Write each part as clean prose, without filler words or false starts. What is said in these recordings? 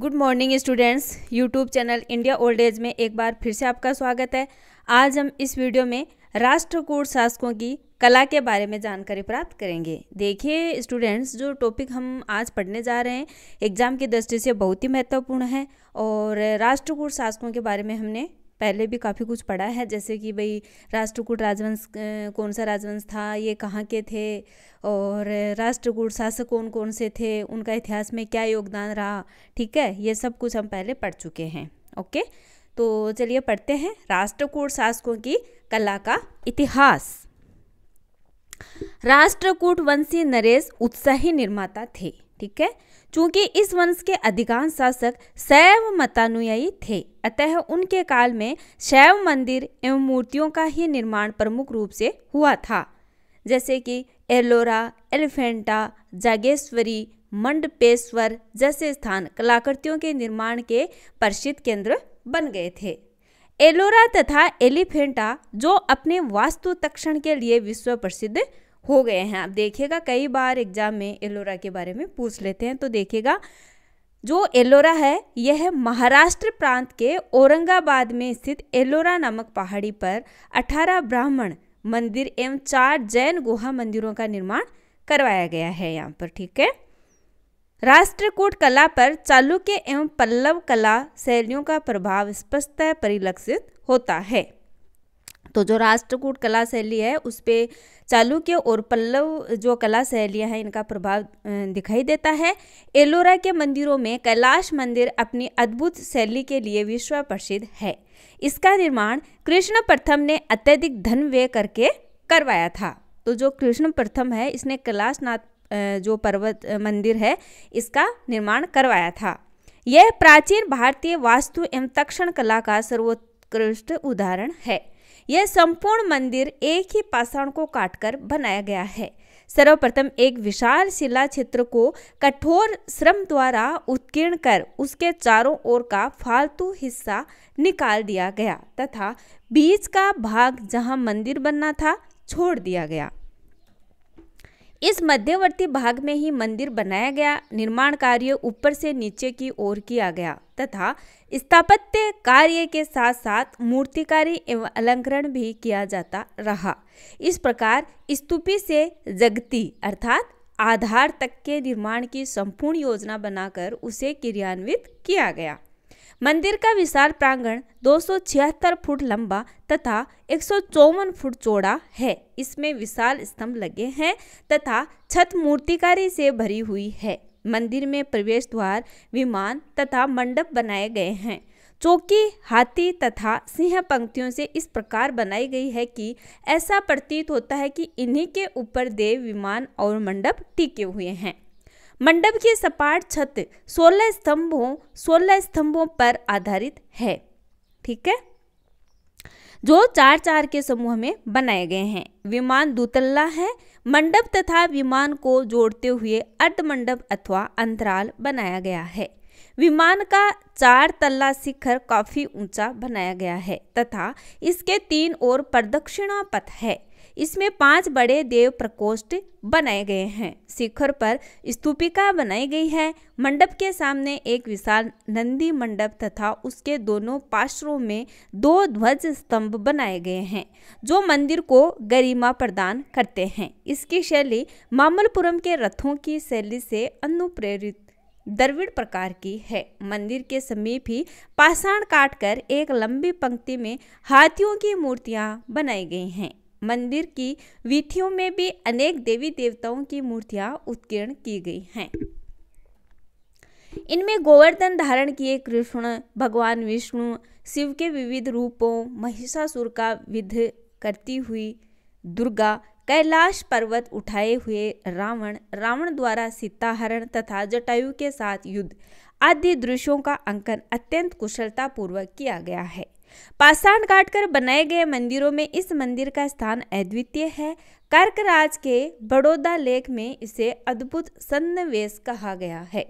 Good morning students, YouTube channel India old age में एक बार फिर से आपका स्वागत है। आज हम इस वीडियो में राष्ट्रकूट शासकों की कला के बारे में जानकारी प्राप्त करेंगे। देखिए स्टूडेंट्स, जो टॉपिक हम आज पढ़ने जा रहे हैं एग्ज़ाम की दृष्टि से बहुत ही महत्वपूर्ण है। और राष्ट्रकूट शासकों के बारे में हमने पहले भी काफ़ी कुछ पढ़ा है, जैसे कि भाई राष्ट्रकूट राजवंश कौन सा राजवंश था, ये कहाँ के थे और राष्ट्रकूट शासक कौन कौन से थे, उनका इतिहास में क्या योगदान रहा। ठीक है, ये सब कुछ हम पहले पढ़ चुके हैं। ओके, तो चलिए पढ़ते हैं राष्ट्रकूट शासकों की कला का इतिहास। राष्ट्रकूट वंशी नरेश उत्साही निर्माता थे। ठीक है, चूंकि इस वंश के अधिकांश शासक शैव मतानुयायी थे, अतः उनके काल में शैव मंदिर एवं मूर्तियों का ही निर्माण प्रमुख रूप से हुआ था, जैसे कि एलोरा, एलिफेंटा, जागेश्वरी, मंडपेश्वर जैसे स्थान कलाकृतियों के निर्माण के प्रसिद्ध केंद्र बन गए थे। एलोरा तथा एलिफेंटा जो अपने वास्तुतक्षण के लिए विश्व प्रसिद्ध हो गए हैं। आप देखिएगा कई बार एग्जाम में एलोरा के बारे में पूछ लेते हैं, तो देखिएगा जो एलोरा है यह महाराष्ट्र प्रांत के औरंगाबाद में स्थित एलोरा नामक पहाड़ी पर 18 ब्राह्मण मंदिर एवं 4 जैन गुहा मंदिरों का निर्माण करवाया गया है यहाँ पर। ठीक है, राष्ट्रकूट कला पर चालुक्य एवं पल्लव कला शैलियों का प्रभाव स्पष्टतः परिलक्षित होता है। तो जो राष्ट्रकूट कला शैली है उस पर चालुक्य और पल्लव जो कला शैलियाँ हैं इनका प्रभाव दिखाई देता है। एलोरा के मंदिरों में कैलाश मंदिर अपनी अद्भुत शैली के लिए विश्व प्रसिद्ध है। इसका निर्माण कृष्ण प्रथम ने अत्यधिक धन व्यय करके करवाया था। तो जो कृष्ण प्रथम है इसने कैलाशनाथ जो पर्वत मंदिर है इसका निर्माण करवाया था। यह प्राचीन भारतीय वास्तु एवं तक्षण कला का सर्वोत्कृष्ट उदाहरण है। यह संपूर्ण मंदिर एक ही पाषाण को काटकर बनाया गया है। सर्वप्रथम एक विशाल शिला क्षेत्र को कठोर श्रम द्वारा उत्कीर्ण कर उसके चारों ओर का फालतू हिस्सा निकाल दिया गया तथा बीच का भाग जहां मंदिर बनना था छोड़ दिया गया। इस मध्यवर्ती भाग में ही मंदिर बनाया गया। निर्माण कार्य ऊपर से नीचे की ओर किया गया तथा स्थापत्य कार्य के साथ साथ मूर्तिकारी एवं अलंकरण भी किया जाता रहा। इस प्रकार स्तूपी से जगती अर्थात आधार तक के निर्माण की संपूर्ण योजना बनाकर उसे क्रियान्वित किया गया। मंदिर का विशाल प्रांगण 276 फुट लंबा तथा 154 फुट चौड़ा है। इसमें विशाल स्तंभ लगे हैं तथा छत मूर्तिकारी से भरी हुई है। मंदिर में प्रवेश द्वार, विमान तथा मंडप बनाए गए हैं। चौकी, हाथी तथा सिंह पंक्तियों से इस प्रकार बनाई गई है कि ऐसा प्रतीत होता है कि इन्हीं के ऊपर देव, विमान और मंडप टिके हुए हैं। मंडप की सपाट छत 16 स्तंभों पर आधारित है। ठीक है, जो 4-4 के समूह में बनाए गए हैं। विमान दुतल्ला है। मंडप तथा विमान को जोड़ते हुए अर्धमंडप अथवा अंतराल बनाया गया है। विमान का 4 तल्ला शिखर काफी ऊंचा बनाया गया है तथा इसके 3 ओर प्रदक्षिणा पथ है। इसमें 5 बड़े देव प्रकोष्ठ बनाए गए हैं। शिखर पर स्तूपिका बनाई गई है। मंडप के सामने एक विशाल नंदी मंडप तथा उसके दोनों पार्श्वों में 2 ध्वज स्तंभ बनाए गए हैं जो मंदिर को गरिमा प्रदान करते हैं। इसकी शैली मामल्लपुरम के रथों की शैली से अनुप्रेरित द्रविड़ प्रकार की है। मंदिर के समीप ही पाषाण काटकर एक लंबी पंक्ति में हाथियों की मूर्तियां बनाई गई हैं। मंदिर की वीथियों में भी अनेक देवी देवताओं की मूर्तियां उत्कीर्ण की गई हैं। इनमें गोवर्धन धारण किए कृष्ण, भगवान विष्णु, शिव के विविध रूपों, महिषासुर का विध करती हुई दुर्गा, कैलाश पर्वत उठाए हुए रावण, रावण द्वारा सीताहरण तथा जटायु के साथ युद्ध आदि दृश्यों का अंकन अत्यंत कुशलतापूर्वक किया गया है। पाषाण काटकर बनाए गए मंदिरों में इस मंदिर का स्थान अद्वितीय है। कर्कराज के बड़ौदा लेख में इसे अद्भुत सन्निवेश कहा गया है।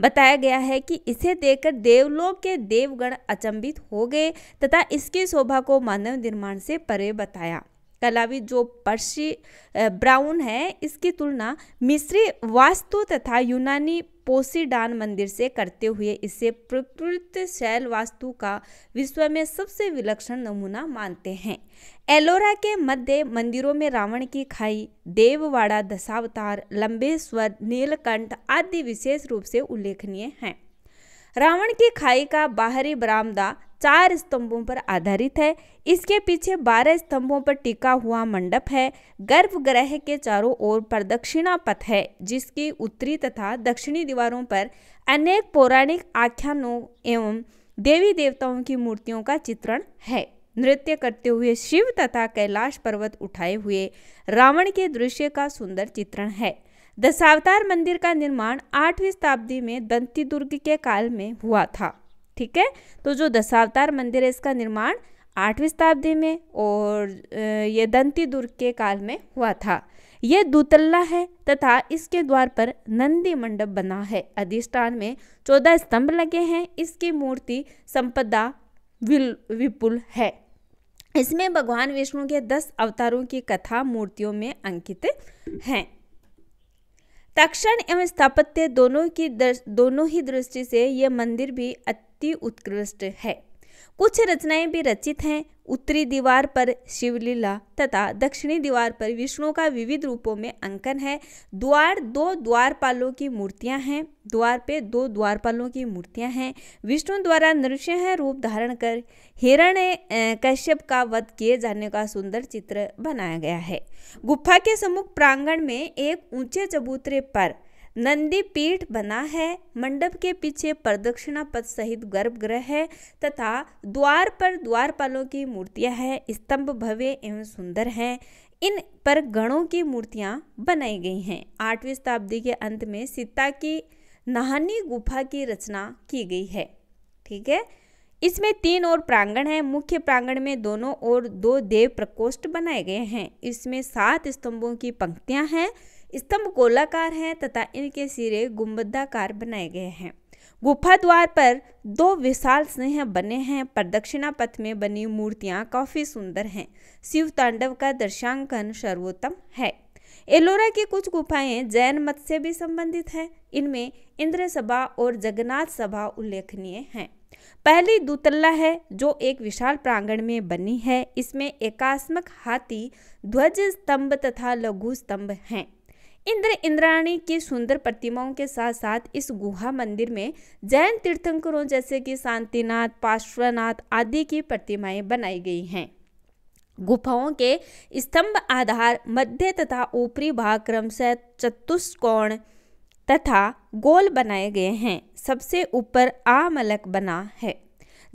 बताया गया है कि इसे देखकर देवलोक के देवगण अचंभित हो गए तथा इसकी शोभा को मानव निर्माण से परे बताया। कलाविद जो पर्शी ब्राउन है इसकी तुलना मिस्री वास्तु तथा यूनानी पोसीडान मंदिर से करते हुए इसे प्रकृत शैल वास्तु का विश्व में सबसे विलक्षण नमूना मानते हैं। एलोरा के मध्य मंदिरों में रावण की खाई, देववाड़ा, दसावतार, लंबेश्वर, नीलकंठ आदि विशेष रूप से उल्लेखनीय हैं। रावण की खाई का बाहरी बरामदा 4 स्तंभों पर आधारित है। इसके पीछे 12 स्तंभों पर टिका हुआ मंडप है। गर्भगृह के चारों ओर प्रदक्षिणा पथ है, जिसकी उत्तरी तथा दक्षिणी दीवारों पर अनेक पौराणिक आख्यानों एवं देवी देवताओं की मूर्तियों का चित्रण है। नृत्य करते हुए शिव तथा कैलाश पर्वत उठाए हुए रावण के दृश्य का सुंदर चित्रण है। दशावतार मंदिर का निर्माण 8वीं शताब्दी में दंती दुर्ग के काल में हुआ था। ठीक है, तो जो दशावतार मंदिर है इसका निर्माण 8वीं शताब्दी में और ये दंती दुर्ग के काल में हुआ था। ये 2 तल्ला है तथा इसके द्वार पर नंदी मंडप बना है। अधिष्ठान में 14 स्तंभ लगे हैं। इसकी मूर्ति संपदा विपुल है। इसमें भगवान विष्णु के 10 अवतारों की कथा मूर्तियों में अंकित हैं। तक्षण एवं स्थापत्य दोनों ही दृष्टि से यह मंदिर भी अति उत्कृष्ट है। कुछ रचनाएं भी रचित हैं। उत्तरी दीवार पर शिवलीला तथा दक्षिणी दीवार पर विष्णु का विविध रूपों में अंकन है। 2 द्वारपालों की मूर्तियां हैं। द्वार पे 2 द्वारपालों की मूर्तियां हैं। विष्णु द्वारा नृसिंह रूप धारण कर हिरण्य कश्यप का वध किए जाने का सुंदर चित्र बनाया गया है। गुफा के सम्मुख प्रांगण में एक ऊंचे चबूतरे पर नंदी पीठ बना है। मंडप के पीछे प्रदक्षिणा पथ सहित गर्भगृह है तथा द्वार पर द्वारपालों की मूर्तियां हैं। स्तंभ भव्य एवं सुंदर हैं। इन पर गणों की मूर्तियां बनाई गई हैं। 8वीं शताब्दी के अंत में सीता की नहानी गुफा की रचना की गई है। ठीक है, इसमें 3 और प्रांगण है। मुख्य प्रांगण में दोनों और 2 देव प्रकोष्ठ बनाए गए हैं। इसमें 7 स्तंभों की पंक्तियाँ हैं। स्तंभ गोलाकार हैं तथा इनके सिरे गुंबदाकार बनाए गए हैं। गुफा द्वार पर 2 विशाल सिंह बने हैं। प्रदक्षिणा पथ में बनी मूर्तियां काफी सुंदर हैं। शिव तांडव का दृश्यांकन सर्वोत्तम है। एलोरा की कुछ गुफाएं जैन मत से भी संबंधित हैं। इनमें इंद्र सभा और जगन्नाथ सभा उल्लेखनीय हैं। पहली 2 तल्ला है जो एक विशाल प्रांगण में बनी है। इसमें एकास्मक हाथी, ध्वज स्तंभ तथा लघु स्तंभ हैं। इंद्र इंद्राणी की सुंदर प्रतिमाओं के साथ साथ इस गुहा मंदिर में जैन तीर्थंकरों जैसे कि शांतिनाथ, पार्श्वनाथ आदि की प्रतिमाएं बनाई गई हैं। गुफाओं के स्तंभ आधार, मध्य तथा ऊपरी भाग क्रमशः चतुष्कोण तथा गोल बनाए गए हैं। सबसे ऊपर आमलक बना है।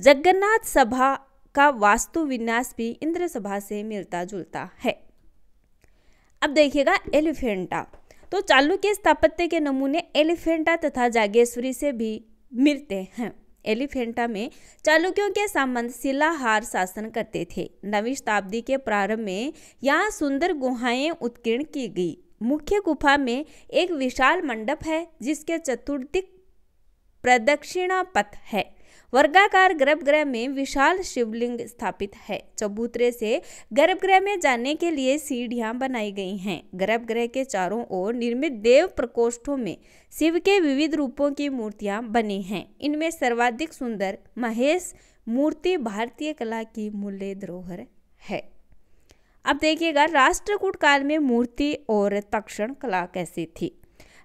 जगन्नाथ सभा का वास्तु विन्यास भी इंद्र सभा से मिलता जुलता है। अब देखिएगा एलिफेंटा। तो चालुक्य स्थापत्य के नमूने एलिफेंटा तथा जागेश्वरी से भी मिलते हैं। एलिफेंटा में चालुक्यों के सामंत शिलाहार शासन करते थे। 9वीं शताब्दी के प्रारंभ में यहाँ सुंदर गुहाएं उत्कीर्ण की गई। मुख्य गुफा में एक विशाल मंडप है जिसके चतुर्दिक प्रदक्षिणा पथ है। वर्गाकार गर्भगृह में विशाल शिवलिंग स्थापित है। चबूतरे से गर्भगृह में जाने के लिए सीढ़ियां बनाई गई हैं। गर्भगृह के चारों ओर निर्मित देव प्रकोष्ठों में शिव के विविध रूपों की मूर्तियां बनी हैं। इनमें सर्वाधिक सुंदर महेश मूर्ति भारतीय कला की मूल्य धरोहर है। अब देखिएगा राष्ट्रकूट काल में मूर्ति और तक्षण कला कैसी थी।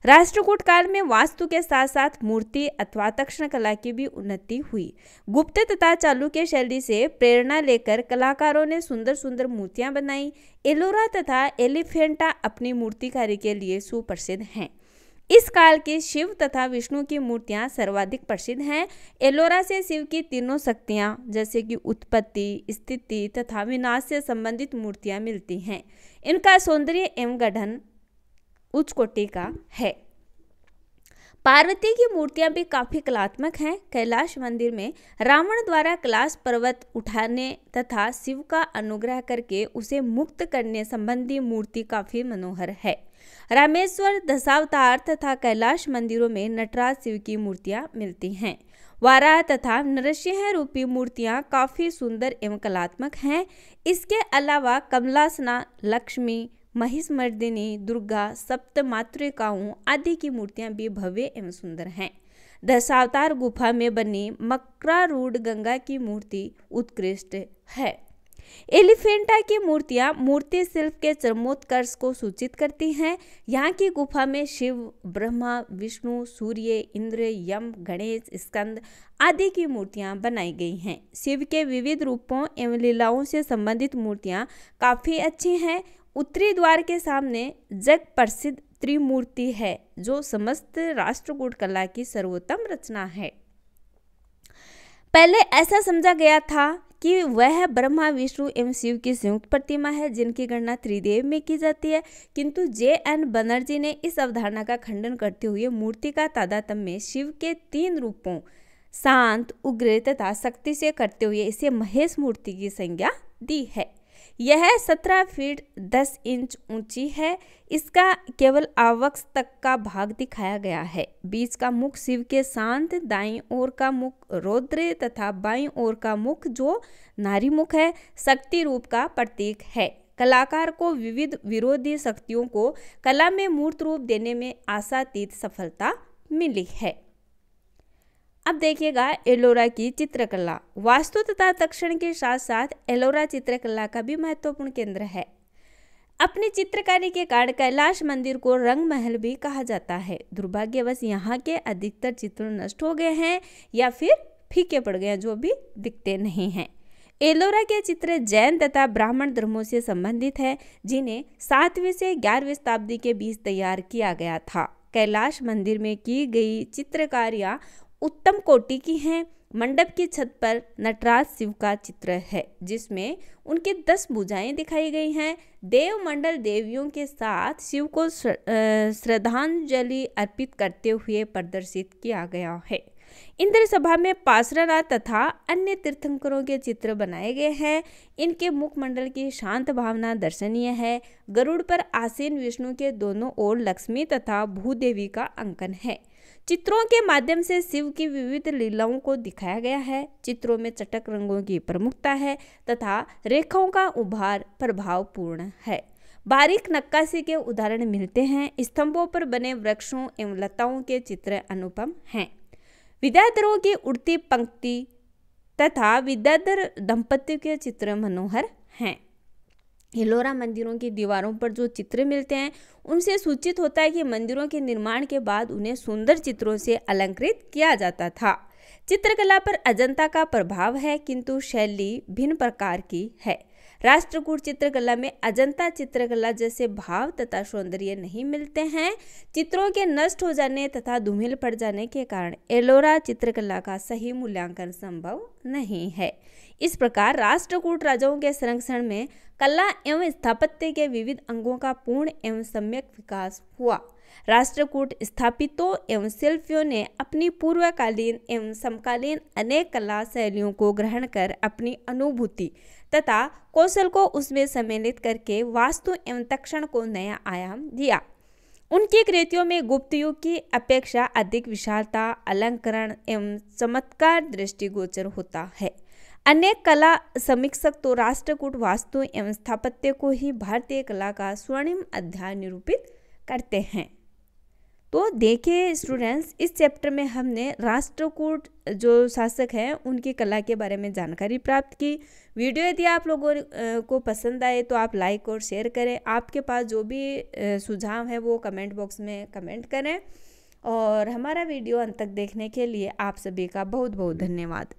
राष्ट्रकूट काल में वास्तु के साथ साथ मूर्ति अथवा तक्षण कला की भी उन्नति हुई। गुप्त तथा चालुक्य शैली से प्रेरणा लेकर कलाकारों ने सुंदर सुंदर मूर्तियां बनाई। एलोरा तथा एलिफेंटा अपनी मूर्तिकारी के लिए सुप्रसिद्ध हैं। इस काल की शिव तथा विष्णु की मूर्तियां सर्वाधिक प्रसिद्ध हैं। एलोरा से शिव की तीनों शक्तियां जैसे कि उत्पत्ति, स्थिति तथा विनाश से संबंधित मूर्तियां मिलती हैं। इनका सौंदर्य एवं गढ़न उच्च कोटि का है। पार्वती की मूर्तियां भी काफी कलात्मक हैं। कैलाश मंदिर में रावण द्वारा कैलाश पर्वत उठाने तथा शिव का अनुग्रह करके उसे मुक्त करने संबंधी मूर्ति काफी मनोहर है। रामेश्वर, दशावतार तथा कैलाश मंदिरों में नटराज शिव की मूर्तियां मिलती हैं। वाराह तथा नरसिंह रूपी मूर्तियां काफी सुंदर एवं कलात्मक हैं। इसके अलावा कमलासना, लक्ष्मी, महिषमर्दिनी, दुर्गा, सप्त मातृकाओं आदि की मूर्तियां भी भव्य एवं सुंदर हैं। दसावतार गुफा में बनी मकरारूढ़ गंगा की मूर्ति उत्कृष्ट है। एलिफेंटा की मूर्तियां मूर्ति शिल्प के चरमोत्कर्ष को सूचित करती हैं। यहाँ की गुफा में शिव, ब्रह्मा, विष्णु, सूर्य, इंद्र, यम, गणेश, स्कंद आदि की मूर्तियां बनाई गई हैं। शिव के विविध रूपों एवं लीलाओं से संबंधित मूर्तियां काफ़ी अच्छी हैं। उत्तरी द्वार के सामने जग प्रसिद्ध त्रिमूर्ति है, जो समस्त राष्ट्रकूट कला की सर्वोत्तम रचना है। पहले ऐसा समझा गया था कि वह ब्रह्मा, विष्णु एवं शिव की संयुक्त प्रतिमा है, जिनकी गणना त्रिदेव में की जाती है, किंतु जे एन बनर्जी ने इस अवधारणा का खंडन करते हुए मूर्ति का तादात्म्य शिव के तीन रूपों शांत, उग्र तथा शक्ति से करते हुए इसे महेश मूर्ति की संज्ञा दी है। यह 17 फीट 10 इंच ऊंची है। इसका केवल आवक्ष तक का भाग दिखाया गया है। बीच का मुख शिव के शांत, दाईं ओर का मुख रौद्र तथा बाईं ओर का मुख, जो नारी मुख है, शक्ति रूप का प्रतीक है। कलाकार को विविध विरोधी शक्तियों को कला में मूर्त रूप देने में आशातीत सफलता मिली है। अब देखिएगा एलोरा की चित्रकला। वास्तु तथा तक्षण के साथ साथ एलोरा चित्रकला का भी महत्वपूर्ण केंद्र है। अपनी चित्रकारी के कारण कैलाश मंदिर को रंग महल भी कहा जाता है। दुर्भाग्यवश यहाँ के अधिकतर चित्र नष्ट हो गए हैं या फिर फीके पड़ गए, जो भी दिखते नहीं हैं। एलोरा के चित्र जैन तथा ब्राह्मण धर्मों से संबंधित है, जिन्हें 7वीं से 11वीं शताब्दी के बीच तैयार किया गया था। कैलाश मंदिर में की गई चित्रकारियाँ उत्तम कोटि की हैं। मंडप की छत पर नटराज शिव का चित्र है, जिसमें उनकी 10 भुजाएं दिखाई गई हैं। देवमंडल देवियों के साथ शिव को श्रद्धांजलि अर्पित करते हुए प्रदर्शित किया गया है। इंद्र सभा में पार्श्वनाथ तथा अन्य तीर्थंकरों के चित्र बनाए गए हैं। इनके मुखमंडल की शांत भावना दर्शनीय है। गरुड़ पर आसीन विष्णु के दोनों ओर लक्ष्मी तथा भूदेवी का अंकन है। चित्रों के माध्यम से शिव की विविध लीलाओं को दिखाया गया है। चित्रों में चटक रंगों की प्रमुखता है तथा रेखाओं का उभार प्रभावपूर्ण है। बारीक नक्काशी के उदाहरण मिलते हैं। स्तंभों पर बने वृक्षों एवं लताओं के चित्र अनुपम हैं। विद्याधरों की उड़ती पंक्ति तथा विद्याधर दंपत्ति के चित्र मनोहर हैं। एलोरा मंदिरों की दीवारों पर जो चित्र मिलते हैं, उनसे सूचित होता है कि मंदिरों के निर्माण के बाद उन्हें सुंदर चित्रों से अलंकृत किया जाता था। चित्रकला पर अजंता का प्रभाव है, किंतु शैली भिन्न प्रकार की है। राष्ट्रकूट चित्रकला में अजंता चित्रकला जैसे भाव तथा सौंदर्य नहीं मिलते हैं। चित्रों के नष्ट हो जाने तथा धूमिल पड़ जाने के कारण एलोरा चित्रकला का सही मूल्यांकन संभव नहीं है। इस प्रकार राष्ट्रकूट राजाओं के संरक्षण में कला एवं स्थापत्य के विविध अंगों का पूर्ण एवं सम्यक विकास हुआ। राष्ट्रकूट स्थापितों एवं शिल्पियों ने अपनी पूर्वकालीन एवं समकालीन अनेक कला शैलियों को ग्रहण कर अपनी अनुभूति तथा कौशल को उसमें सम्मिलित करके वास्तु एवं तक्षण को नया आयाम दिया। उनकी कृतियों में गुप्त युग की अपेक्षा अधिक विशालता, अलंकरण एवं चमत्कार दृष्टिगोचर होता है। अनेक कला समीक्षक तो राष्ट्रकूट वास्तु एवं स्थापत्य को ही भारतीय कला का स्वर्णिम अध्याय निरूपित करते हैं। तो देखिए स्टूडेंट्स, इस चैप्टर में हमने राष्ट्रकूट जो शासक हैं उनकी कला के बारे में जानकारी प्राप्त की। वीडियो यदि आप लोगों को पसंद आए तो आप लाइक और शेयर करें। आपके पास जो भी सुझाव है वो कमेंट बॉक्स में कमेंट करें। और हमारा वीडियो अंत तक देखने के लिए आप सभी का बहुत बहुत धन्यवाद।